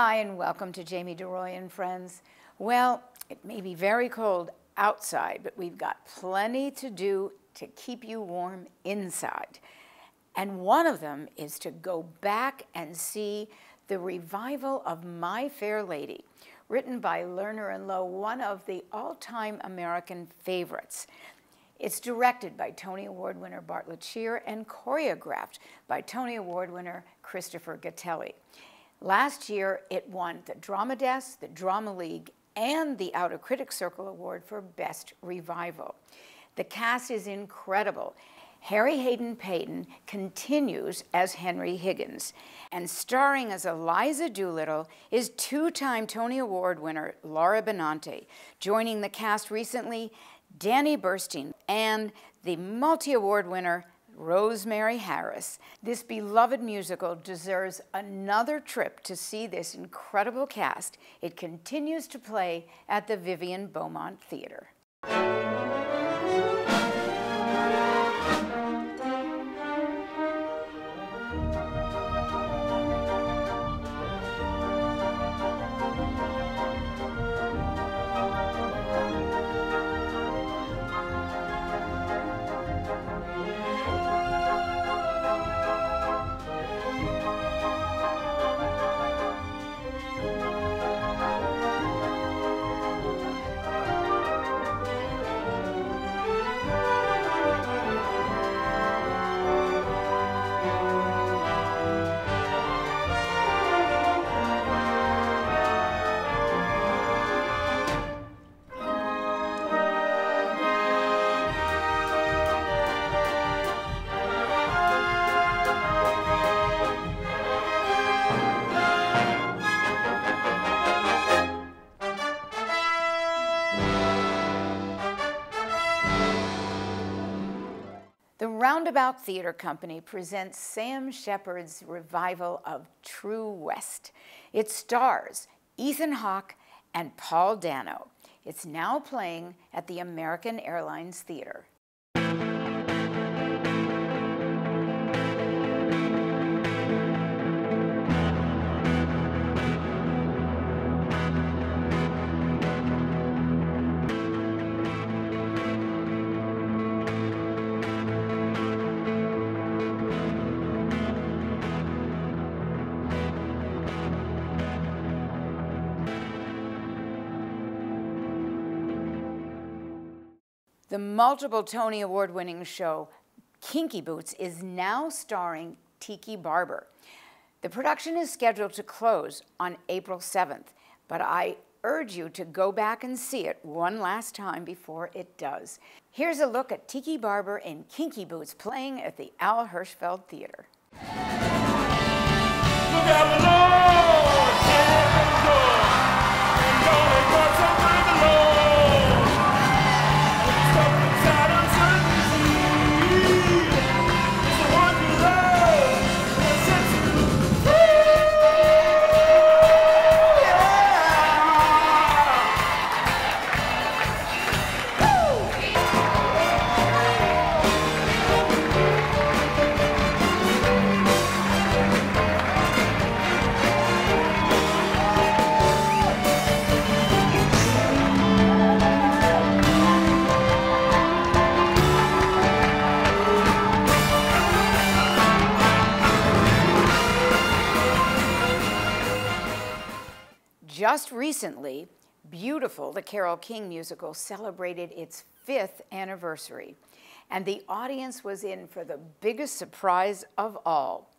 Hi, and welcome to Jamie DeRoy and Friends. Well, it may be very cold outside, but we've got plenty to do to keep you warm inside. And one of them is to go back and see the revival of My Fair Lady, written by Lerner and Lowe, one of the all-time American favorites. It's directed by Tony Award winner Bartlett Sher and choreographed by Tony Award winner Christopher Gatelli. Last year, it won the Drama Desk, the Drama League, and the Outer Critics Circle Award for Best Revival. The cast is incredible. Harry Hayden Payton continues as Henry Higgins, and starring as Eliza Doolittle is two-time Tony Award winner Laura Benanti. Joining the cast recently, Danny Burstein and the multi-award winner Rosemary Harris. This beloved musical deserves another trip to see this incredible cast. It continues to play at the Vivian Beaumont Theater. Roundabout Theatre Company presents Sam Shepard's revival of True West. It stars Ethan Hawke and Paul Dano. It's now playing at the American Airlines Theatre. The multiple Tony Award-winning show Kinky Boots is now starring Tiki Barber. The production is scheduled to close on April 7th, but I urge you to go back and see it one last time before it does. Here's a look at Tiki Barber in Kinky Boots playing at the Al Hirschfeld Theater. Look out below! Just recently, Beautiful, the Carole King musical, celebrated its 5th anniversary, and the audience was in for the biggest surprise of all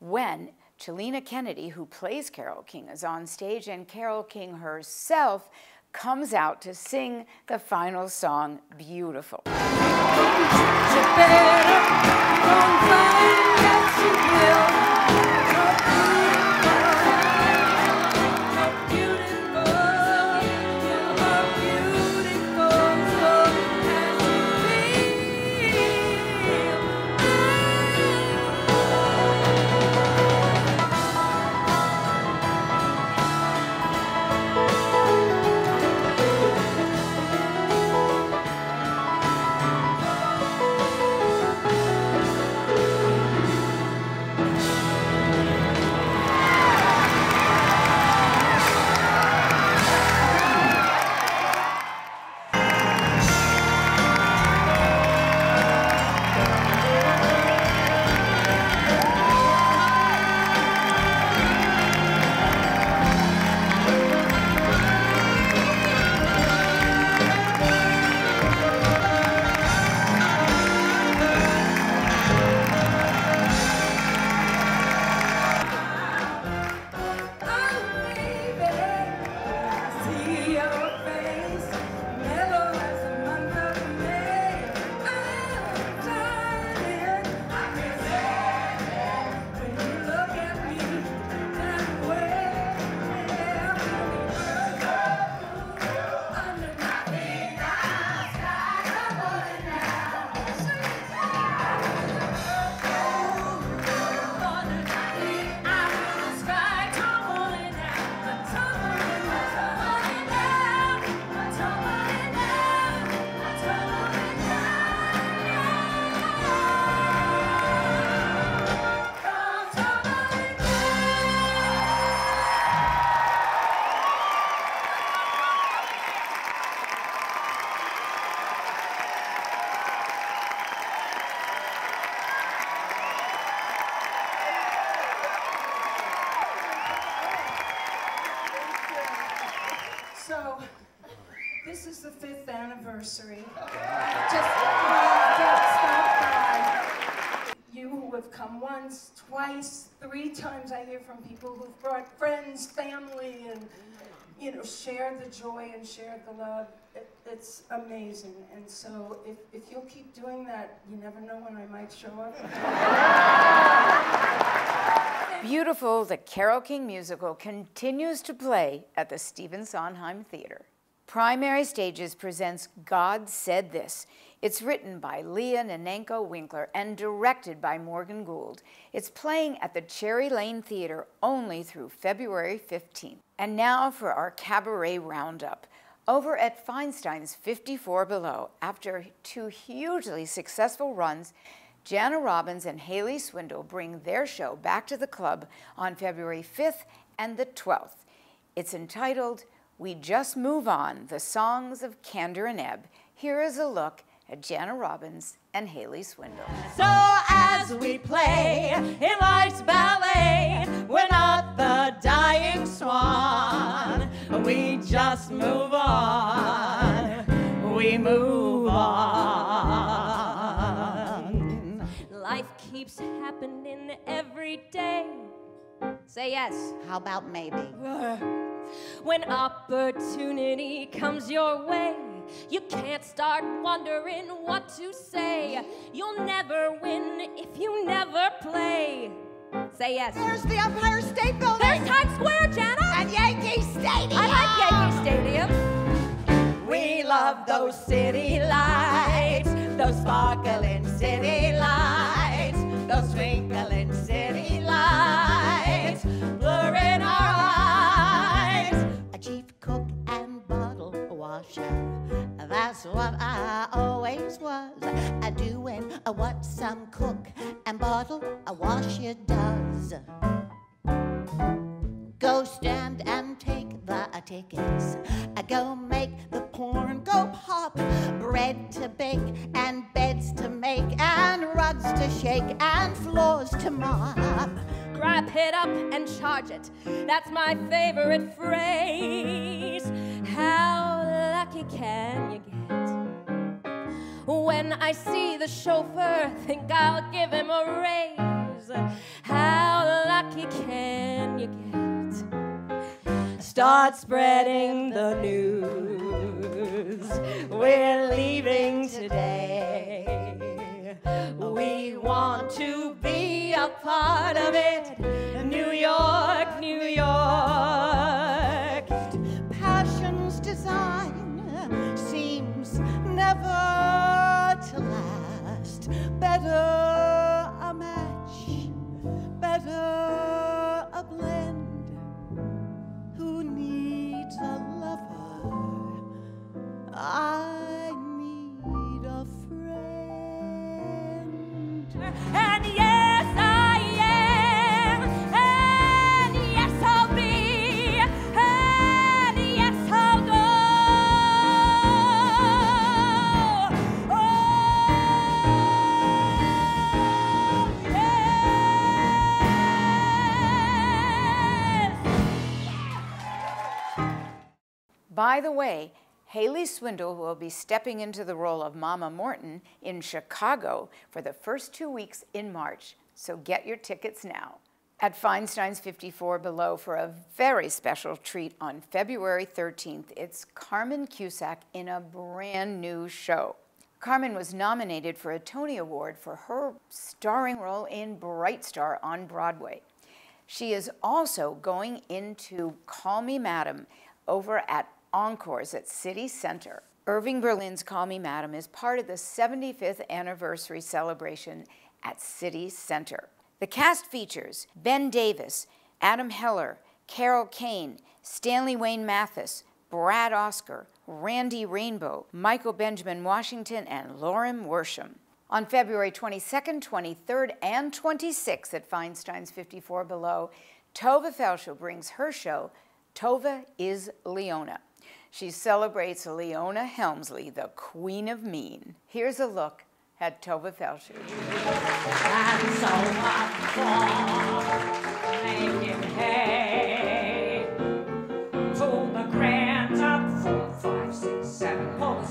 when Chelina Kennedy, who plays Carole King, is on stage, and Carole King herself comes out to sing the final song, Beautiful. 25th anniversary. Just stop by. You who have come once, twice, 3 times, I hear from people who've brought friends, family, and share the joy and share the love. It's amazing. And so if you'll keep doing that, you never know when I might show up. Beautiful, the Carole King musical continues to play at the Stephen Sondheim Theater. Primary Stages presents God Said This. It's written by Leah Nanenko Winkler and directed by Morgan Gould. It's playing at the Cherry Lane Theater only through February 15th. And now for our cabaret roundup. Over at Feinstein's 54 Below, after 2 hugely successful runs, Jana Robbins and Haley Swindle bring their show back to the club on February 5th and the 12th. It's entitled, We Just Move On, The Songs of Kander and Ebb. Here is a look at Jana Robbins and Haley Swindle. So as we play in life's ballet, we're not the dying swan. We just move on, we move on. Life keeps happening every day. Say yes. How about maybe? When opportunity comes your way, you can't start wondering what to say. You'll never win if you never play. Say yes. There's the Empire State Building. There's Times Square, Jana. And Yankee Stadium. I like Yankee Stadium. We love those city lights, those sparkling city lights, those twinkling city lights, blur in our eyes. A chief cook and bottle washer. That's what I always was, doing what some cook and bottle washer does. Go stand and take the tickets, go make the corn go pop, bread to bake and beds to make and rugs to shake and floors to mop. Wrap it up and charge it. That's my favorite phrase. How lucky can you get? When I see the chauffeur, think I'll give him a raise. How lucky can you get? Start spreading the news. We're leaving today. We want to be a part of it. New York, New York. Passion's design seems never to last. Better a match, better a blend. Who needs a lover? I need a friend. And yes, I am. And yes, I'll be. And yes, I'll go. Oh, yes. By the way, Haley Swindle will be stepping into the role of Mama Morton in Chicago for the first 2 weeks in March, so get your tickets now. At Feinstein's 54 Below for a very special treat on February 13th, it's Carmen Cusack in a brand new show. Carmen was nominated for a Tony Award for her starring role in Bright Star on Broadway. She is also going into Call Me Madam over at Encores at City Center. Irving Berlin's Call Me Madam is part of the 75th anniversary celebration at City Center. The cast features Ben Davis, Adam Heller, Carole Kane, Stanley Wayne Mathis, Brad Oscar, Randy Rainbow, Michael Benjamin Washington, and Lauren Worsham. On February 22nd, 23rd, and 26th at Feinstein's 54 Below, Tovah Feldshuh brings her show, Tova is Leona. She celebrates Leona Helmsley, the Queen of Mean. Here's a look at Tovah Feldshuh. And so I'm making hay to the grand up 4, 5, 6, 7, 4.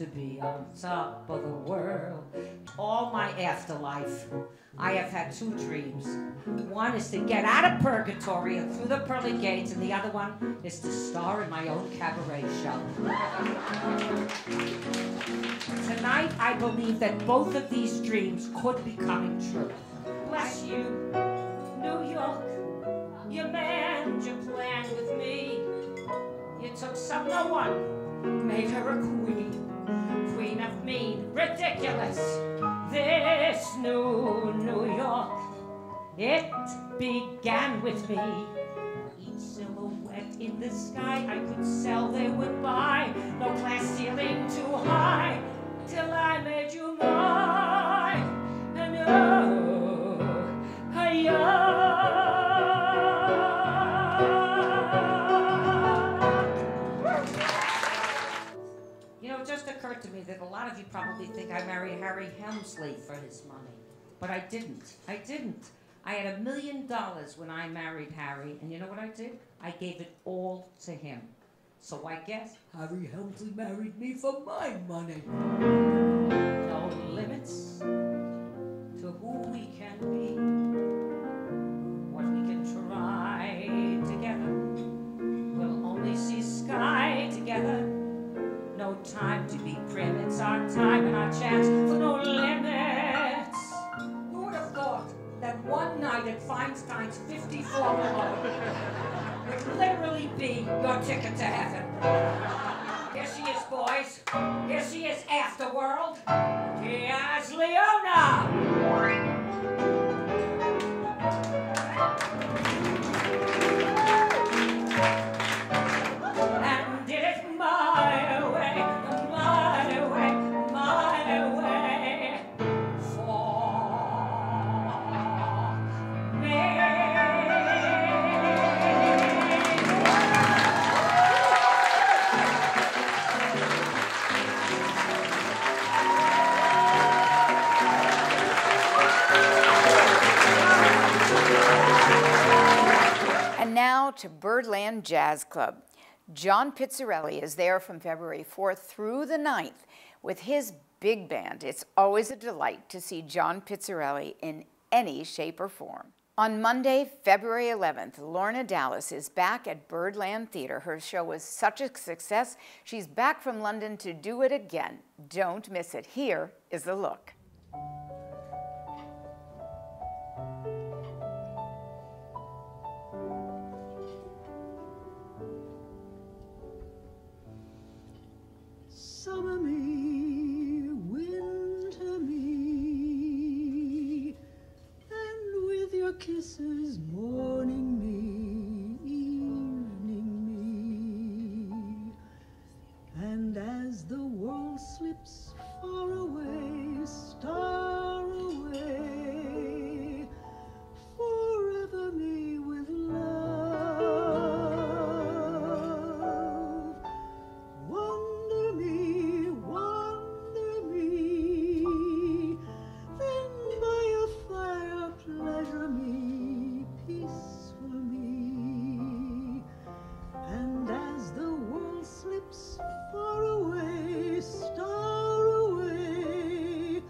to be on top of the world. All my afterlife, I have had two dreams. One is to get out of purgatory and through the pearly gates, and the other one is to star in my own cabaret show. Tonight, I believe that both of these dreams could be coming true. Bless you, New York. You manned your plan with me. You took some no one, made her a queen, queen of mean, ridiculous. This new New York, it began with me. Each silhouette in the sky I could sell, they would buy. No glass ceiling too high, till I made you mine. And oh, It just occurred to me that a lot of you probably think I married Harry Hemsley for his money, but I didn't. I didn't. I had $1 million when I married Harry, and you know what I did? I gave it all to him. So I guess Harry Hemsley married me for my money. No limits to who we can be, what we can try together. We'll only see sky together. No time to be prim, it's our time and our chance for no limits. Who would have thought that one night at Feinstein's 54 Below would literally be your ticket to heaven? Here she is, boys. Here she is, Afterworld. Here's Leona. To Birdland Jazz Club. John Pizzarelli is there from February 4th through the 9th with his big band. It's always a delight to see John Pizzarelli in any shape or form. On Monday, February 11th, Lorna Dallas is back at Birdland Theatre. Her show was such a success, she's back from London to do it again. Don't miss it. Here is the look. Summer me, winter me, and with your kisses morning me, evening me. And as the world slips far away, star away, forever me with love. Far away, star away,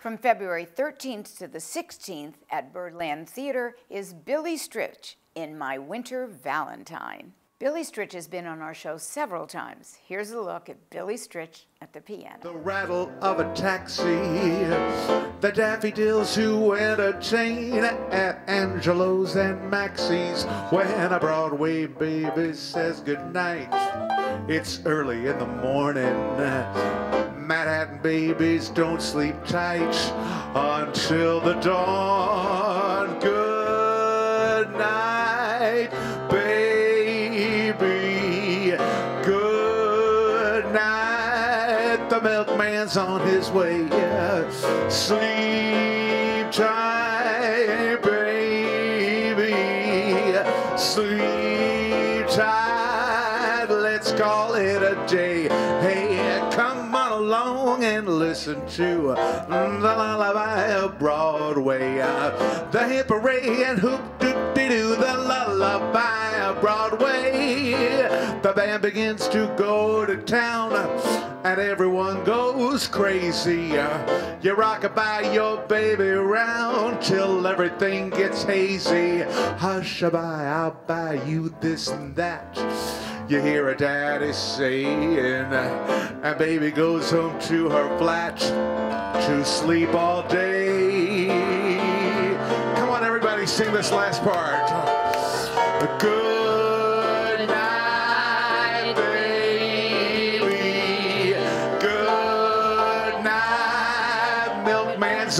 From February 13th to the 16th at Birdland Theater is Billy Stritch in My Winter Valentine. Billy Stritch has been on our show several times. Here's a look at Billy Stritch at the piano. The rattle of a taxi, the daffodils who entertain at Angelo's and Maxie's when a Broadway baby says goodnight. It's early in the morning. Manhattan babies don't sleep tight until the dawn. Good night. The milkman's on his way. Sleep tight, baby. Sleep tight. Let's call it a day. Hey, come on along and listen to the lullaby of Broadway. The hip hooray and hoop doo doo doo. The lullaby of Broadway. The band begins to go to town. And everyone goes crazy. You rock-a-bye your baby round till everything gets hazy. Hush-a-bye, I'll buy you this and that. You hear a daddy saying, and baby goes home to her flat to sleep all day. Come on, everybody, sing this last part. Good.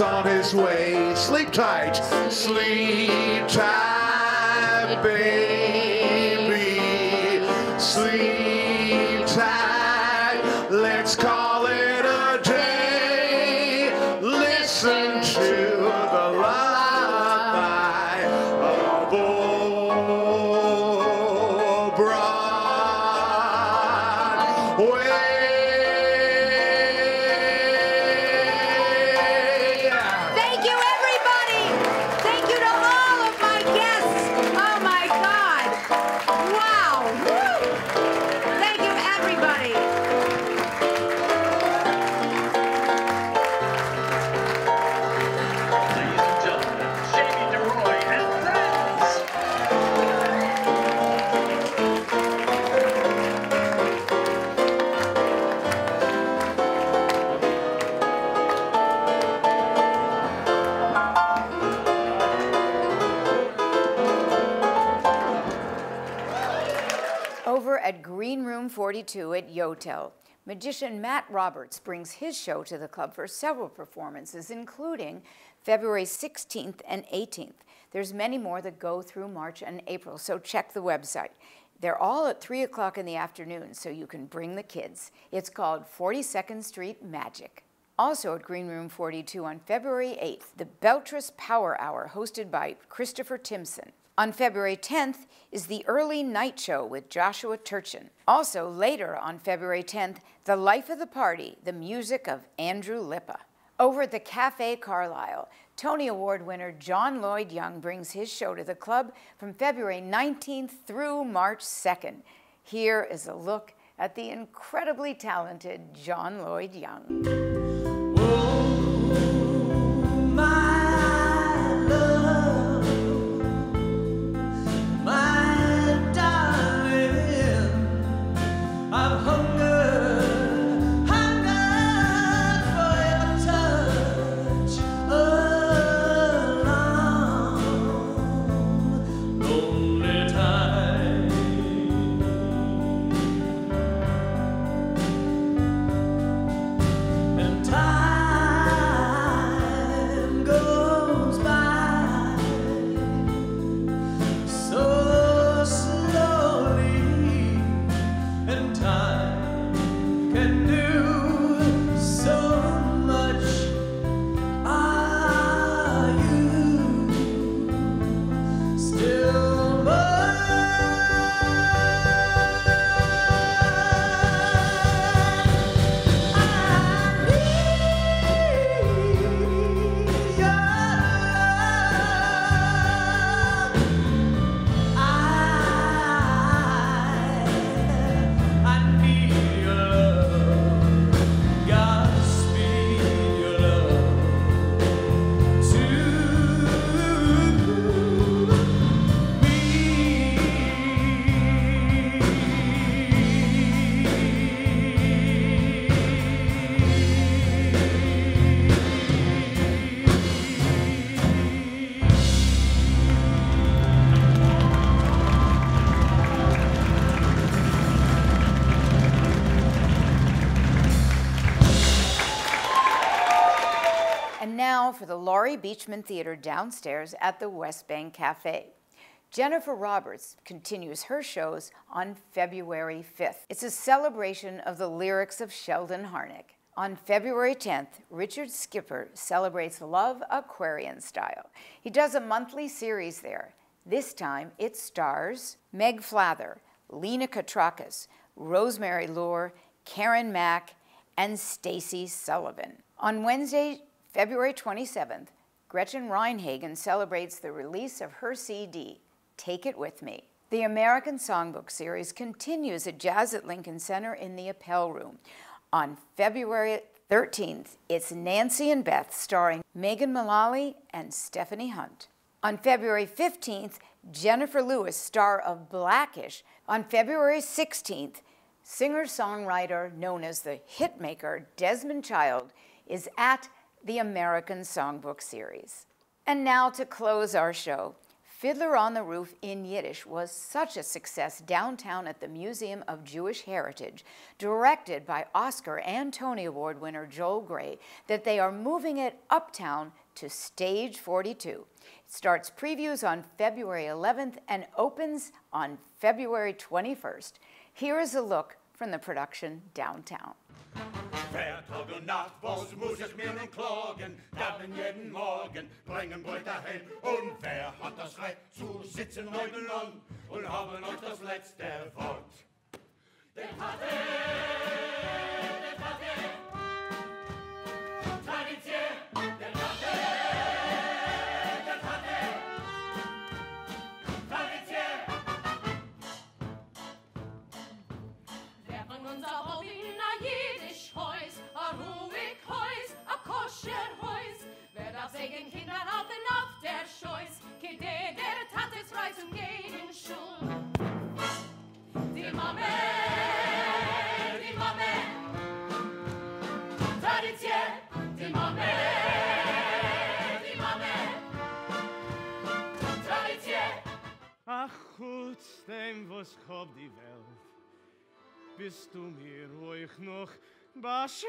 On his way. Sleep tight. Sleep tight, baby. Sleep tight. Let's call it a day. Listen to the lullaby of old Broadway. At Yotel, magician Matt Roberts brings his show to the club for several performances, including February 16th and 18th. There's many more that go through March and April, so check the website. They're all at 3 o'clock in the afternoon, so you can bring the kids. It's called 42nd Street Magic. Also at Green Room 42 on February 8th, the Beltress Power Hour, hosted by Christopher Timpson. On February 10th is the Early Night Show with Joshua Turchin. Also later on February 10th, The Life of the Party, the music of Andrew Lipa. Over at the Cafe Carlisle, Tony Award winner John Lloyd Young brings his show to the club from February 19th through March 2nd. Here is a look at the incredibly talented John Lloyd Young. now for the Laurie Beachman Theater downstairs at the West Bank Cafe. Jennifer Roberts continues her shows on February 5th. It's a celebration of the lyrics of Sheldon Harnick. On February 10th, Richard Skipper celebrates love Aquarian style. He does a monthly series there. This time it stars Meg Flather, Lena Katrakis, Rosemary Lohr, Karen Mack, and Stacy Sullivan. On Wednesday, February 27th, Gretchen Reinhagen celebrates the release of her CD, Take It With Me. The American Songbook Series continues at Jazz at Lincoln Center in the Appel Room. On February 13th, it's Nancy and Beth starring Megan Mullally and Stephanie Hunt. On February 15th, Jennifer Lewis, star of Blackish. On February 16th, singer-songwriter known as the hitmaker Desmond Child is at the American Songbook Series. And now to close our show, Fiddler on the Roof in Yiddish was such a success downtown at the Museum of Jewish Heritage, directed by Oscar and Tony Award winner Joel Grey, that they are moving it uptown to Stage 42. It starts previews on February 11th and opens on February 21st. Here is a look from the production downtown. Vertogen, Nachtbos, Musisch, Mirren, Klogen, Daben jeden Morgen, bringen Brüder hin. Und wer hat das Recht zu sitzen heute lang und haben euch das letzte Wort? Der Pate, der Pate, Tradition, der Pate, der Pate, Tradition. Während unser Robiner jiddisch heus, a ruhig heus, a koscher heus, wer darf segen Kinder halten auf der Scheuß, kede der Tat ist frei zum gehen Schul. Die Mame, die Mame, Tradition, die Mame, die Mame, Tradition. Ach gut, dem was hob die Welt, bist du mir ruhig noch Bashe